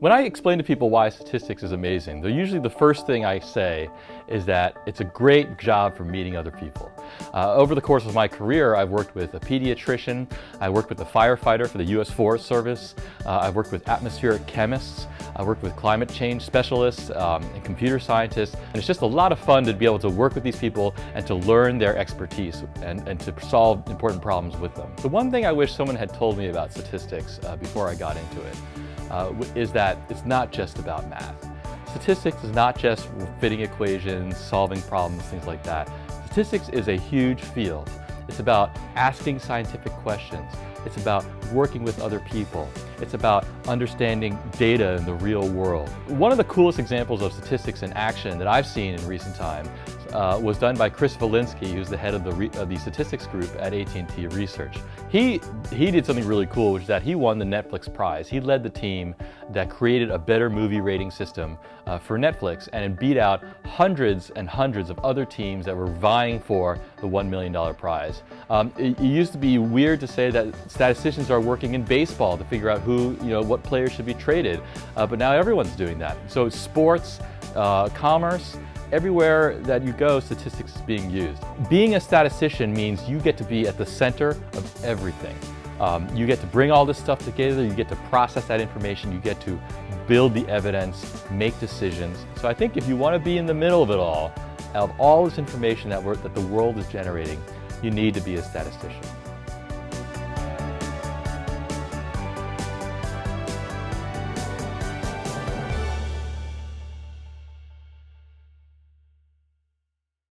When I explain to people why statistics is amazing, they're usually the first thing I say is that it's a great job for meeting other people. Over the course of my career, I've worked with a pediatrician, I worked with a firefighter for the U.S. Forest Service, I've worked with atmospheric chemists, I worked with climate change specialists and computer scientists, and it's just a lot of fun to be able to work with these people and to learn their expertise and to solve important problems with them. The one thing I wish someone had told me about statistics before I got into it is that it's not just about math. Statistics is not just fitting equations, solving problems, things like that. Statistics is a huge field. It's about asking scientific questions. It's about working with other people. It's about understanding data in the real world. One of the coolest examples of statistics in action that I've seen in recent time was done by Chris Volinsky, who's the head of the statistics group at AT&T Research. He did something really cool, which is that he won the Netflix prize. He led the team that created a better movie rating system for Netflix, and it beat out hundreds and hundreds of other teams that were vying for the $1 million prize. It used to be weird to say that statisticians are working in baseball to figure out who, what players should be traded, but now everyone's doing that. So sports, commerce, everywhere that you go, statistics is being used. Being a statistician means you get to be at the center of everything. You get to bring all this stuff together, you get to process that information, you get to build the evidence, make decisions. So I think if you want to be in the middle of it all, of all this information that the world is generating, you need to be a statistician.